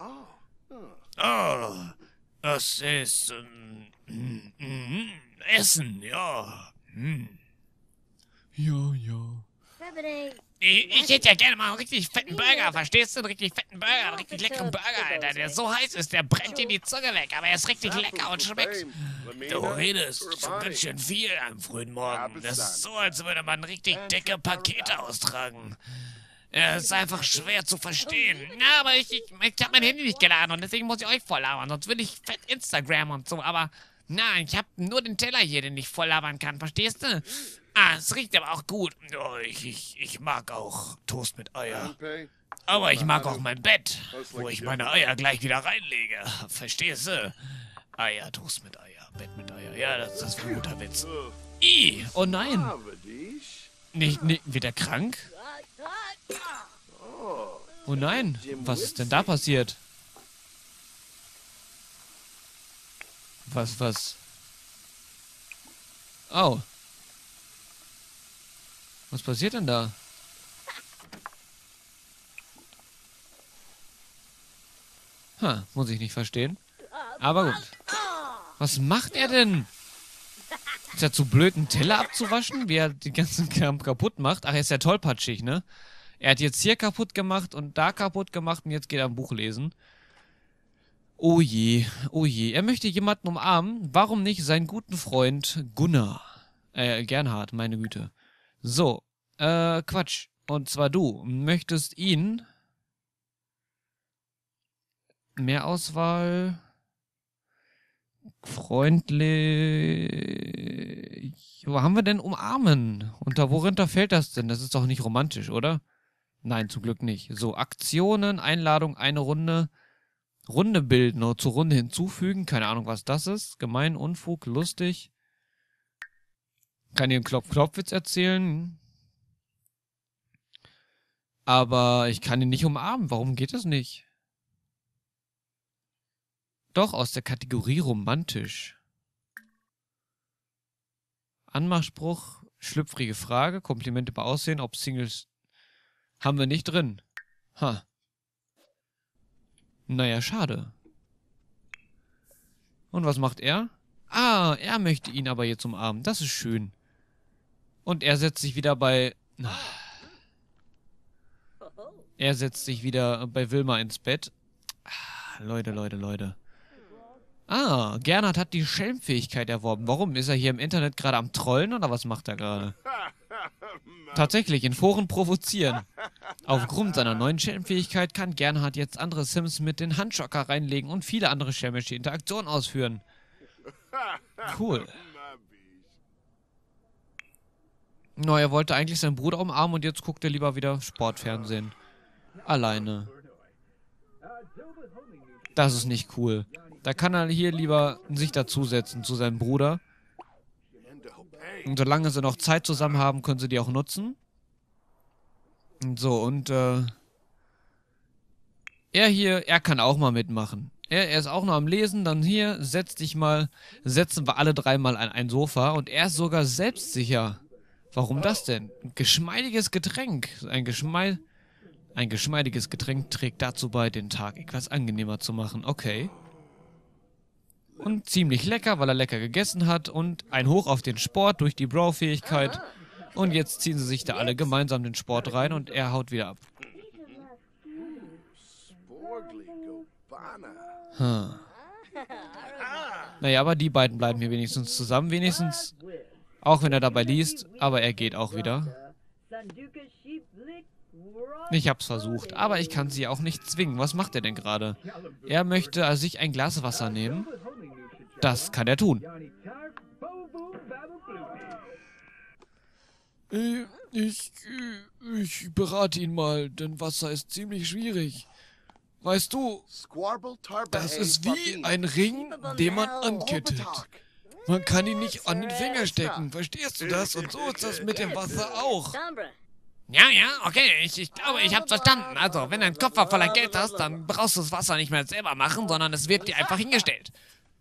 Oh, das ist Essen, ja. Ja, ja. Ich hätte ja gerne mal einen richtig fetten Burger, verstehst du? Einen richtig fetten Burger, einen richtig leckeren Burger, Alter. Der so heiß ist, der brennt dir die Zunge weg, aber er ist richtig lecker und schmeckt. Du redest schon ganz schön viel am frühen Morgen. Das ist so, als würde man richtig dicke Pakete austragen. Es ist einfach schwer zu verstehen. Na, aber ich habe mein Handy nicht geladen und deswegen muss ich euch voll labern, sonst will ich fett Instagram und so, aber nein, ich habe nur den Teller hier, den ich voll labern kann, verstehst du? Ah, es riecht aber auch gut. Oh, ich mag auch Toast mit Eier. Aber ich mag auch mein Bett, wo ich meine Eier gleich wieder reinlege. Verstehst du? Eier, Toast mit Eier, Bett mit Eier. Ja, das ist ein guter Witz. Ih, oh nein. Nicht wieder krank? Oh nein, was ist denn da passiert? Was? Oh. Was passiert denn da? Muss ich nicht verstehen. Aber gut. Was macht er denn? Ist er zu blöd, einen Teller abzuwaschen, wie er den ganzen Kram kaputt macht? Ach, er ist ja tollpatschig, ne? Er hat jetzt hier kaputt gemacht und da kaputt gemacht und jetzt geht er ein Buch lesen. Oh je, oh je. Er möchte jemanden umarmen. Warum nicht seinen guten Freund Gunnar? Gernhart, meine Güte. So, Quatsch. Und zwar du möchtest ihn... Mehr Auswahl... Freundlich... Wo haben wir denn umarmen? Worunter fällt das denn? Das ist doch nicht romantisch, oder? Nein, zum Glück nicht. So, Aktionen, Einladung, eine Runde... Runde bilden oder zur Runde hinzufügen. Keine Ahnung, was das ist. Gemein, Unfug, lustig... Kann dir einen Klopf-Klopf-Witz erzählen. Aber ich kann ihn nicht umarmen. Warum geht das nicht? Doch, aus der Kategorie romantisch. Anmachspruch, schlüpfrige Frage, Komplimente bei Aussehen, ob Singles... Haben wir nicht drin. Naja, schade. Und was macht er? Ah, er möchte ihn aber jetzt umarmen. Das ist schön. Und er setzt sich wieder bei... Er setzt sich wieder bei Willmar ins Bett. Leute, Leute, Leute. Ah, Gernhard hat die Schelmfähigkeit erworben. Warum? Ist er hier im Internet gerade am Trollen oder was macht er gerade? Tatsächlich, in Foren provozieren. Aufgrund seiner neuen Schelmfähigkeit kann Gernhard jetzt andere Sims mit den Handschocker reinlegen und viele andere schelmische Interaktionen ausführen. Cool. No, er wollte eigentlich seinen Bruder umarmen und jetzt guckt er lieber wieder Sportfernsehen. Alleine. Das ist nicht cool. Da kann er hier lieber sich dazusetzen zu seinem Bruder. Und solange sie noch Zeit zusammen haben, können sie die auch nutzen. Und so, und er hier, er kann auch mal mitmachen. Er ist auch noch am Lesen, dann hier, setzen wir alle dreimal an ein Sofa und er ist sogar selbstsicher. Warum das denn? Ein geschmeidiges Getränk trägt dazu bei, den Tag etwas angenehmer zu machen. Okay. Und ziemlich lecker, weil er lecker gegessen hat und ein Hoch auf den Sport durch die Bro-Fähigkeit. Und jetzt ziehen sie sich da alle gemeinsam den Sport rein und er haut wieder ab. Naja, aber die beiden bleiben hier wenigstens zusammen. Wenigstens, auch wenn er dabei liest, aber er geht auch wieder. Ich hab's versucht, aber ich kann sie auch nicht zwingen. Was macht er denn gerade? Er möchte sich ein Glas Wasser nehmen. Das kann er tun. Ich berate ihn mal, denn Wasser ist ziemlich schwierig. Weißt du, das ist wie ein Ring, den man ankettet. Man kann ihn nicht an den Finger stecken, verstehst du das? Und so ist das mit dem Wasser auch. Ja, okay, ich glaube, ich hab's verstanden. Also, wenn du einen Koffer voller Geld hast, dann brauchst du das Wasser nicht mehr selber machen, sondern es wird dir einfach hingestellt.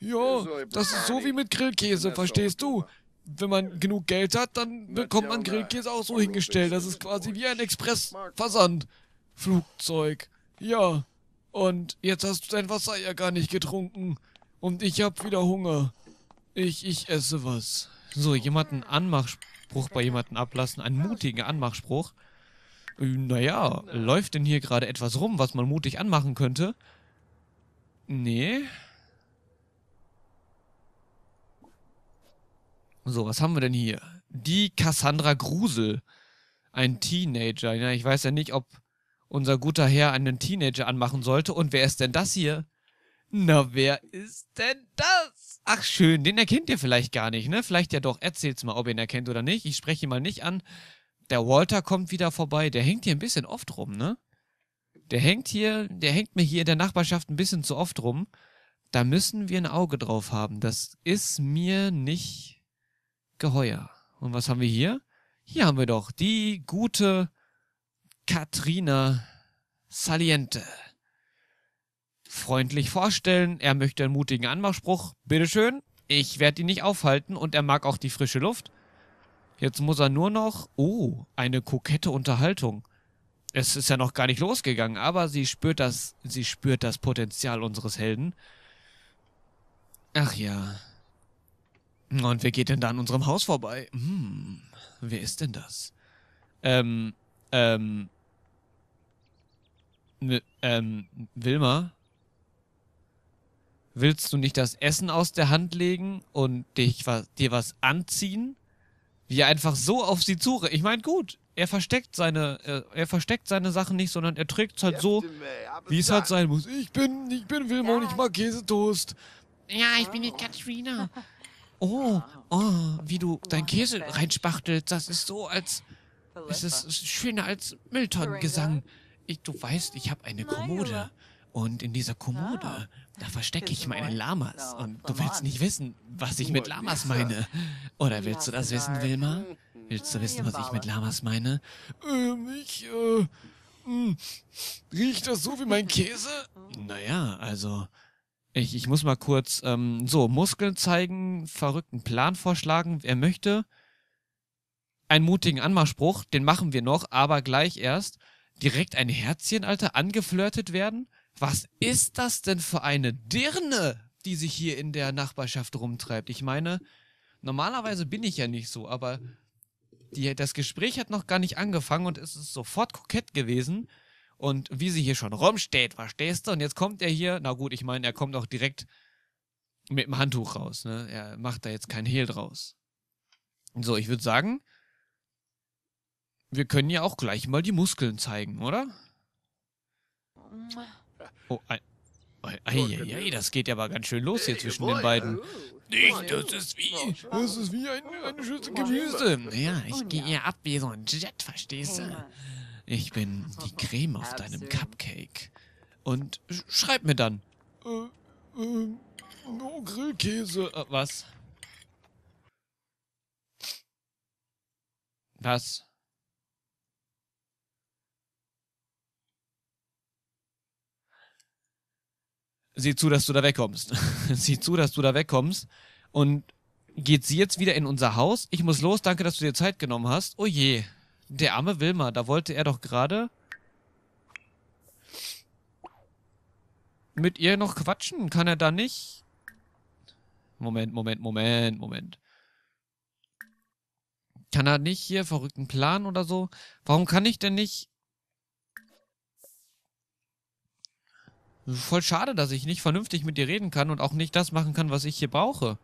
Ja, das ist so wie mit Grillkäse, verstehst du? Wenn man genug Geld hat, dann bekommt man Grillkäse auch so hingestellt. Das ist quasi wie ein Expressversandflugzeug. Ja. Und jetzt hast du dein Wasser ja gar nicht getrunken. Und ich habe wieder Hunger. Ich esse was. So, jemanden Anmachspruch bei jemanden ablassen. Einen mutigen Anmachspruch. Naja, läuft denn hier gerade etwas rum, was man mutig anmachen könnte? Nee. So, was haben wir denn hier? Die Cassandra Grusel. Ein Teenager. Ja, ich weiß ja nicht, ob unser guter Herr einen Teenager anmachen sollte. Und wer ist denn das hier? Na, wer ist denn das? Ach schön, den erkennt ihr vielleicht gar nicht, ne? Vielleicht ja doch. Erzählt's mal, ob ihr ihn erkennt oder nicht. Ich spreche ihn mal nicht an. Der Walter kommt wieder vorbei. Der hängt hier ein bisschen oft rum, ne? Der hängt mir hier in der Nachbarschaft ein bisschen zu oft rum. Da müssen wir ein Auge drauf haben. Das ist mir nicht geheuer. Und was haben wir hier? Hier haben wir doch die gute Katrina Saliente. Freundlich vorstellen. Er möchte einen mutigen Anmachspruch. Bitteschön. Ich werde ihn nicht aufhalten und er mag auch die frische Luft. Jetzt muss er nur noch... Oh, eine kokette Unterhaltung. Es ist ja noch gar nicht losgegangen, aber sie spürt das Potenzial unseres Helden. Ach ja. Und wer geht denn da an unserem Haus vorbei? Hm, wer ist denn das? Willmar? Willst du nicht das Essen aus der Hand legen und dir was anziehen? Wie einfach so auf sie zu. Ich meine, gut. Er versteckt seine Sachen nicht, sondern er trägt es halt so, wie es halt sein muss. Ich bin Willmar und ich mag Käsetoast. Ja, ich bin die Katrina. Oh, wie du dein Käse reinspachtelst, das ist so als... Es ist schöner als Mülltonnengesang. Du weißt, ich habe eine Kommode. Und in dieser Kommode, da verstecke ich meine Lamas. Und du willst nicht wissen, was ich mit Lamas meine. Oder willst du das wissen, Willmar? Willst du wissen, was ich mit Lamas meine? Riecht das so wie mein Käse? Naja, also... Ich muss mal kurz... so, Muskeln zeigen, verrückten Plan vorschlagen. Er möchte einen mutigen Anmachspruch. Den machen wir noch, aber gleich erst. Direkt ein Herzchen, Alter, angeflirtet werden? Was ist das denn für eine Dirne, die sich hier in der Nachbarschaft rumtreibt? Ich meine, normalerweise bin ich ja nicht so, aber... Das Gespräch hat noch gar nicht angefangen und es ist sofort kokett gewesen. Und wie sie hier schon rumsteht, verstehst du? Und jetzt kommt er hier, na gut, ich meine, er kommt auch direkt mit dem Handtuch raus, ne? Er macht da jetzt kein Hehl draus. So, ich würde sagen, wir können ja auch gleich mal die Muskeln zeigen, oder? Oh, das geht ja aber ganz schön los hier zwischen den beiden. Das ist wie eine Schüssel Gemüse. Ja, ich gehe hier ab wie so ein Jet, verstehst du? Ich bin die Creme auf deinem Cupcake. Und schreib mir dann. Oh, Grillkäse. Was? Was? Sieh zu, dass du da wegkommst. Sieh zu, dass du da wegkommst. Und geht sie jetzt wieder in unser Haus? Ich muss los, danke, dass du dir Zeit genommen hast. Oh je, der arme Willmar, da wollte er doch gerade mit ihr noch quatschen. Kann er da nicht? Moment. Kann er nicht hier verrückten Plan oder so? Warum kann ich denn nicht... Voll schade, dass ich nicht vernünftig mit dir reden kann und auch nicht das machen kann, was ich hier brauche.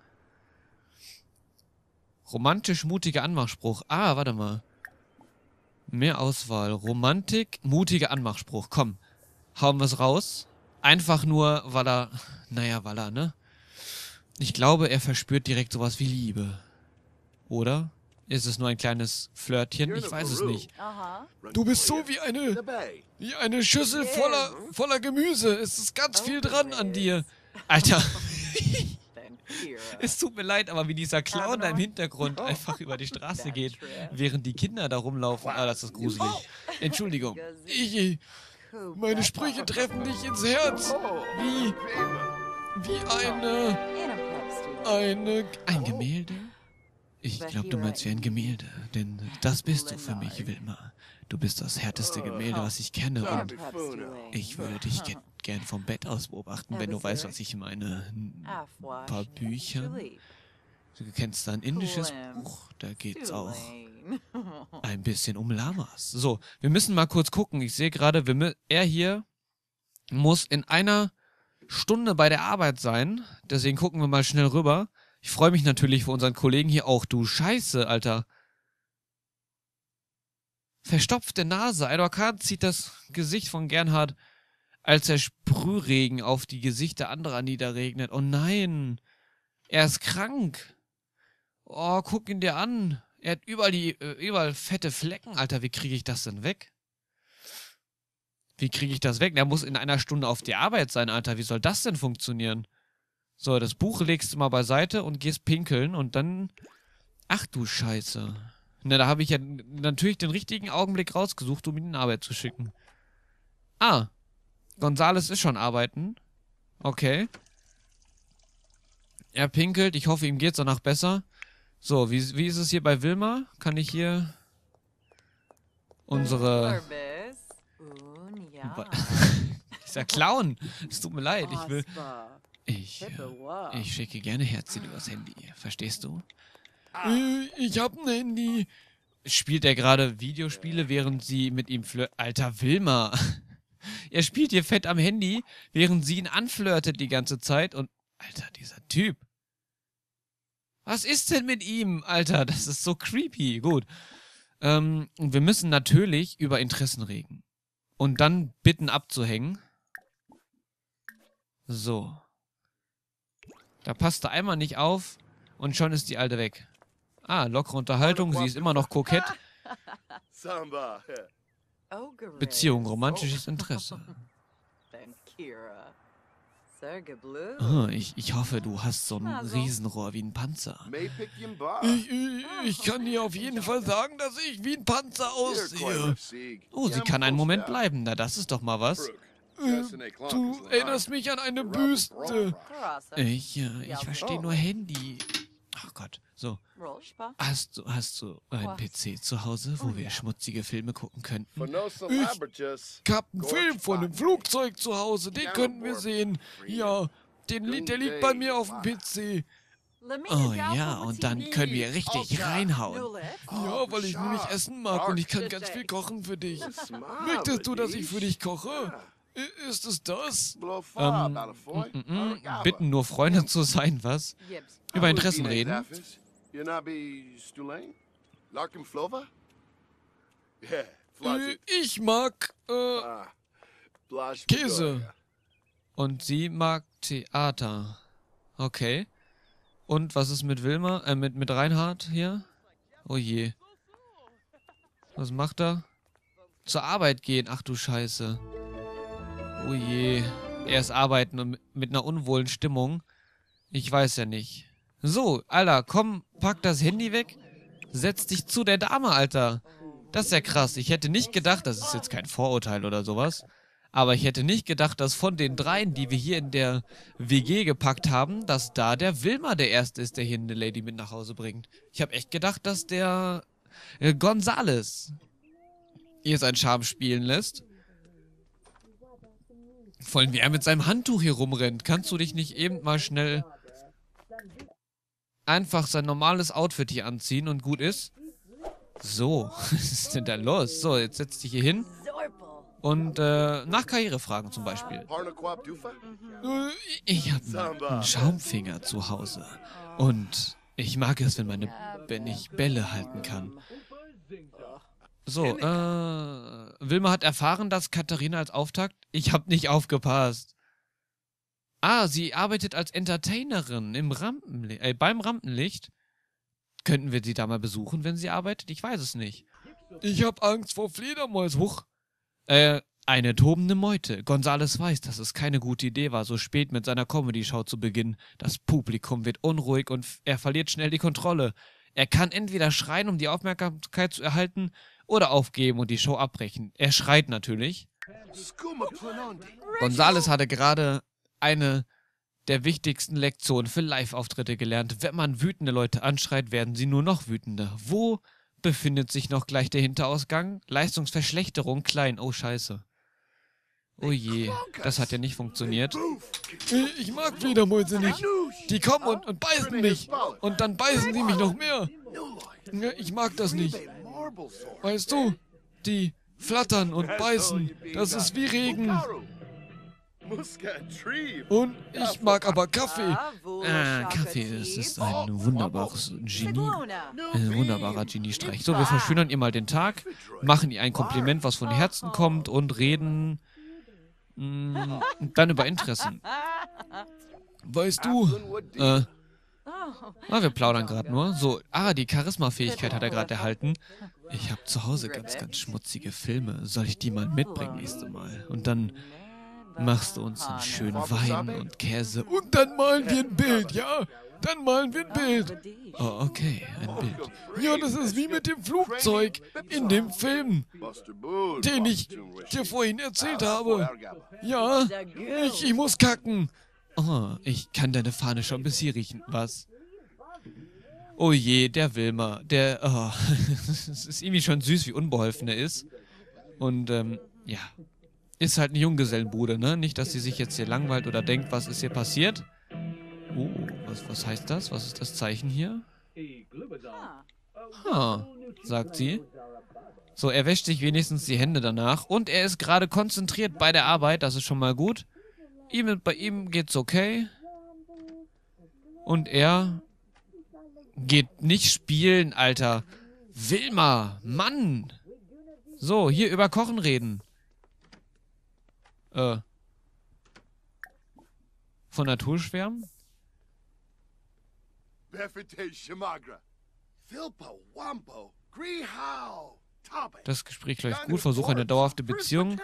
Romantisch mutiger Anmachspruch. Ah, warte mal. Mehr Auswahl. Romantik, mutiger Anmachspruch. Komm, hauen wir es raus. Einfach nur, weil er... Naja, weil er, ne? Ich glaube, er verspürt direkt sowas wie Liebe. Oder? Ist es nur ein kleines Flirtchen? Ich weiß es nicht. Du bist so wie eine Schüssel voller Gemüse. Es ist ganz viel dran an dir. Alter. Es tut mir leid, aber wie dieser Clown da im Hintergrund einfach über die Straße geht, während die Kinder da rumlaufen. Ah, das ist gruselig. Entschuldigung. Meine Sprüche treffen dich ins Herz. Ein Gemälde? Ich glaube, du meinst wie ein Gemälde, denn das bist du für mich, Willmar. Du bist das härteste Gemälde, was ich kenne und ich würde dich gern vom Bett aus beobachten, wenn du weißt, was ich meine. Ein paar Bücher. Du kennst da ein indisches Buch, da geht's auch ein bisschen um Lamas. So, wir müssen mal kurz gucken. Ich sehe gerade, er hier muss in einer Stunde bei der Arbeit sein. Deswegen gucken wir mal schnell rüber. Ich freue mich natürlich für unseren Kollegen hier auch. Du Scheiße, Alter. Verstopfte Nase. Ein Orkan zieht das Gesicht von Gernhart, als der Sprühregen auf die Gesichter anderer niederregnet. Oh nein, er ist krank. Oh, guck ihn dir an. Er hat überall fette Flecken. Alter, wie kriege ich das denn weg? Wie kriege ich das weg? Er muss in einer Stunde auf die Arbeit sein, Alter. Wie soll das denn funktionieren? So, das Buch legst du mal beiseite und gehst pinkeln und dann... Ach du Scheiße. Na, da habe ich ja natürlich den richtigen Augenblick rausgesucht, um ihn in Arbeit zu schicken. Ah, Gonzales ist schon arbeiten. Okay. Er pinkelt. Ich hoffe, ihm geht's danach besser. So, wie ist es hier bei Willmar? Kann ich hier unsere... Dieser Clown. Es tut mir leid. Ich will... Ich schicke gerne Herzchen übers Handy. Verstehst du? Ich hab ein Handy. Spielt er gerade Videospiele, während sie mit ihm flirtet? Alter Willmar. Er spielt hier fett am Handy, während sie ihn anflirtet die ganze Zeit und... Alter, dieser Typ. Was ist denn mit ihm? Alter, das ist so creepy. Gut. Wir müssen natürlich über Interessen reden. Und dann bitten abzuhängen. So. Da passt er einmal nicht auf und schon ist die Alte weg. Ah, lockere Unterhaltung. Sie ist immer noch kokett. Beziehung, romantisches Interesse. Oh, ich hoffe, du hast so ein Riesenrohr wie ein Panzer. Ich kann dir auf jeden Fall sagen, dass ich wie ein Panzer aussehe. Oh, sie kann einen Moment bleiben. Na, das ist doch mal was. Du erinnerst mich an eine Büste. Ich verstehe nur Handy. Ach Gott, so. Hast du einen PC zu Hause, wo wir schmutzige Filme gucken könnten? Ich hab einen Film von einem Flugzeug zu Hause, den könnten wir sehen. Ja, der liegt bei mir auf dem PC. Oh ja, und dann können wir richtig reinhauen. Ja, weil ich nämlich essen mag und ich kann ganz viel kochen für dich. Möchtest du, dass ich für dich koche? Ist es das? Bitten nur Freunde zu sein, was? Über Interessen reden. Ich mag Käse. Und sie mag Theater. Okay. Und was ist mit Willmar? Mit Reinhard hier? Oh je. Was macht er? Zur Arbeit gehen. Ach du Scheiße. Oh je, er ist arbeiten und mit einer unwohlen Stimmung. Ich weiß ja nicht. So, Alter, komm, pack das Handy weg. Setz dich zu der Dame, Alter. Das ist ja krass. Ich hätte nicht gedacht, das ist jetzt kein Vorurteil oder sowas, aber ich hätte nicht gedacht, dass von den dreien, die wir hier in der WG gepackt haben, dass da der Willmar der Erste ist, der hier eine Lady mit nach Hause bringt. Ich habe echt gedacht, dass der Gonzales ihr seinen Charme spielen lässt. Vor allem, wie er mit seinem Handtuch hier rumrennt. Kannst du dich nicht eben mal schnell einfach sein normales Outfit hier anziehen und gut ist? So, was ist denn da los? So, jetzt setz dich hier hin und nach Karrierefragen zum Beispiel. Ich habe einen Schaumfinger zu Hause und ich mag es, wenn ich Bälle halten kann. So, Willmar hat erfahren, dass Katharina als Auftakt... Ich hab nicht aufgepasst. Ah, sie arbeitet als Entertainerin im beim Rampenlicht. Könnten wir sie da mal besuchen, wenn sie arbeitet? Ich weiß es nicht. Ich hab Angst vor Fledermäusen. Huch. Eine tobende Meute. Gonzales weiß, dass es keine gute Idee war, so spät mit seiner Comedy-Show zu beginnen. Das Publikum wird unruhig und er verliert schnell die Kontrolle. Er kann entweder schreien, um die Aufmerksamkeit zu erhalten, oder aufgeben und die Show abbrechen. Er schreit natürlich. Gonzales hatte gerade eine der wichtigsten Lektionen für Live-Auftritte gelernt. Wenn man wütende Leute anschreit, werden sie nur noch wütender. Wo befindet sich noch gleich der Hinterausgang? Leistungsverschlechterung klein. Oh, scheiße. Oh je, das hat ja nicht funktioniert. Ich mag Fledermäuse nicht. Die kommen und beißen mich. Und dann beißen sie mich noch mehr. Ich mag das nicht. Weißt du, die flattern und beißen. Das ist wie Regen. Und ich mag aber Kaffee. Kaffee, das ist ein wunderbares Genie. Ein wunderbarer Geniestreich. So, wir verschönern ihr mal den Tag, machen ihr ein Kompliment, was von Herzen kommt und reden dann über Interessen. Weißt du, wir plaudern gerade nur. So, die Charisma-Fähigkeit hat er gerade erhalten. Ich habe zu Hause ganz, ganz schmutzige Filme. Soll ich die mal mitbringen nächste Mal? Und dann machst du uns einen schönen Wein und Käse. Und dann malen wir ein Bild, ja? Dann malen wir ein Bild. Oh, okay, ein Bild. Ja, das ist wie mit dem Flugzeug in dem Film, den ich dir vorhin erzählt habe. Ja, ich muss kacken. Oh, ich kann deine Fahne schon bis hier riechen. Was? Oh je, der Willmar, es ist irgendwie schon süß, wie unbeholfen er ist. Und, ja. Ist halt ein Junggesellenbude, ne? Nicht, dass sie sich jetzt hier langweilt oder denkt, was ist hier passiert. Oh, was heißt das? Was ist das Zeichen hier? Sagt sie. So, er wäscht sich wenigstens die Hände danach. Und er ist gerade konzentriert bei der Arbeit, das ist schon mal gut. Bei ihm geht's okay. Und er geht nicht spielen, Alter. Willmar, Mann! So, hier über Kochen reden. Von Naturschwärmen? Das Gespräch gleich gut. Versuch eine dauerhafte Beziehung.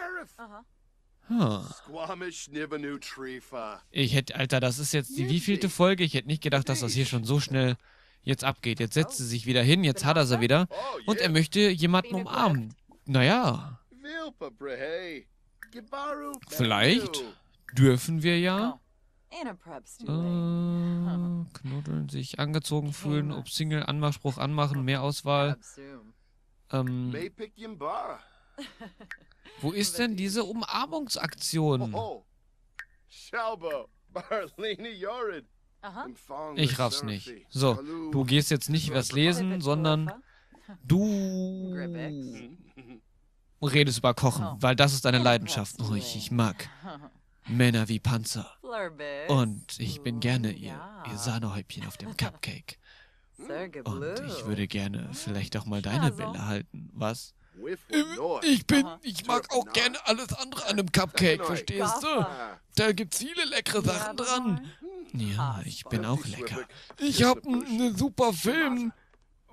Alter, das ist jetzt die wievielte Folge? Ich hätte nicht gedacht, dass das hier schon so schnell jetzt abgeht. Jetzt setzt sie sich wieder hin, jetzt hat er sie wieder. Und er möchte jemanden umarmen. Naja. Vielleicht dürfen wir ja knuddeln, sich angezogen fühlen, ob Single, Anmachspruch anmachen, mehr Auswahl. Wo ist denn diese Umarmungsaktion? Ich raff's nicht. So, du gehst jetzt nicht was lesen, sondern du redest über Kochen, weil das ist eine Leidenschaft. Oh, ich mag Männer wie Panzer. Und ich bin gerne ihr Sahnehäubchen auf dem Cupcake. Und ich würde gerne vielleicht auch mal deine Bälle halten. Was? Ich mag auch gerne alles andere an einem Cupcake, verstehst du? Da gibt's viele leckere Sachen dran. Ja, ich bin auch lecker. Ich hab einen super Film,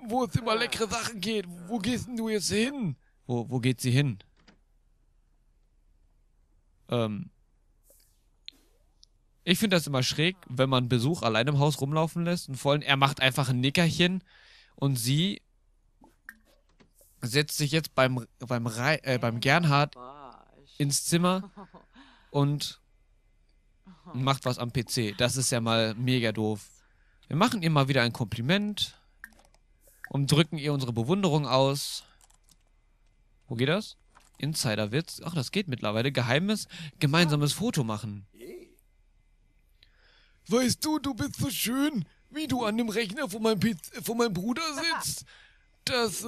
wo es immer leckere Sachen geht. Wo gehst denn du jetzt hin? Wo geht sie hin? Ich finde das immer schräg, wenn man Besuch allein im Haus rumlaufen lässt. Und vor allem, er macht einfach ein Nickerchen. Und sie setzt sich jetzt beim Gernhart ins Zimmer und macht was am PC. Das ist ja mal mega doof. Wir machen ihr mal wieder ein Kompliment und drücken ihr unsere Bewunderung aus. Wo geht das? Insiderwitz. Ach, das geht mittlerweile. Geheimes, gemeinsames Foto machen. Weißt du, du bist so schön, wie du an dem Rechner von meinem Bruder sitzt. Das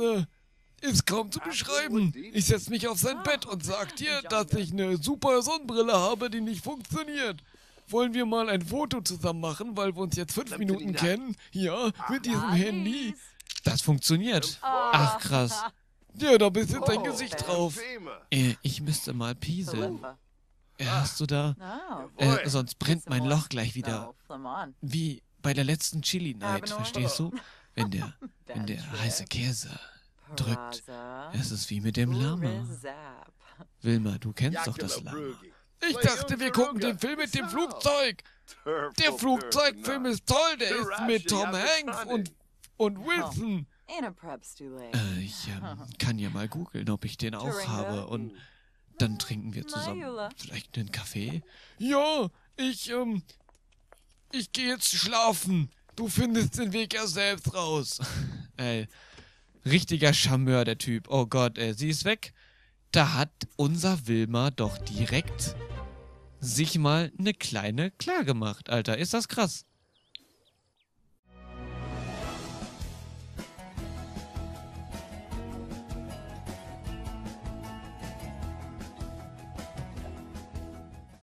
ist kaum zu beschreiben. Ich setze mich auf sein Bett und sag dir, dass ich eine super Sonnenbrille habe, die nicht funktioniert. Wollen wir mal ein Foto zusammen machen, weil wir uns jetzt 5 Minuten kennen? Ja, mit diesem Handy. Das funktioniert. Ach, krass. Ja, da bist jetzt dein Gesicht drauf. Ich müsste mal pieseln. Hast du da? Sonst brennt mein Loch gleich wieder. Wie bei der letzten Chili-Night, verstehst du? Wenn der heiße Käse drückt, es ist wie mit dem Lama. Willmar, du kennst doch das Lama. Ich dachte, wir gucken den Film mit dem Flugzeug. Der Flugzeugfilm ist toll, der ist mit Tom Hanks und Wilson. Ich kann ja mal googeln, ob ich den auch habe. Und dann trinken wir zusammen vielleicht einen Kaffee. Ja, ich gehe jetzt schlafen. Du findest den Weg ja selbst raus. Ey, richtiger Charmeur, der Typ. Oh Gott, ey, sie ist weg. da hat unser Willmar doch direkt sich mal eine kleine klar gemacht, Alter. Ist das krass?